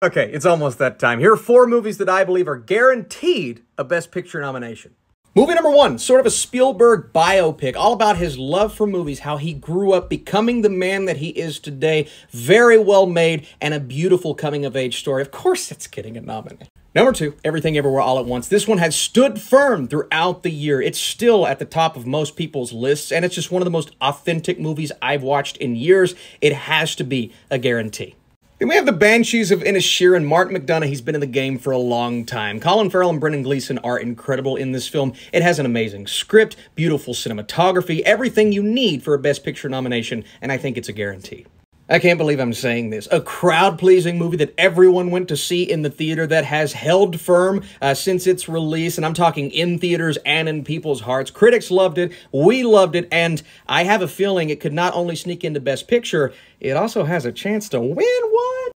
Okay, it's almost that time. Here are four movies that I believe are guaranteed a Best Picture nomination. Movie number one, sort of a Spielberg biopic, all about his love for movies, how he grew up becoming the man that he is today. Very well made and a beautiful coming-of-age story. Of course it's getting a nomination. Number two, Everything Everywhere All at Once. This one has stood firm throughout the year. It's still at the top of most people's lists, and it's just one of the most authentic movies I've watched in years. It has to be a guarantee. Then we have the Banshees of Inisherin. Martin McDonagh, he's been in the game for a long time. Colin Farrell and Brendan Gleeson are incredible in this film. It has an amazing script, beautiful cinematography, everything you need for a Best Picture nomination, and I think it's a guarantee. I can't believe I'm saying this. A crowd-pleasing movie that everyone went to see in the theater, that has held firm since its release, and I'm talking in theaters and in people's hearts. Critics loved it, we loved it, and I have a feeling it could not only sneak into Best Picture, it also has a chance to win one.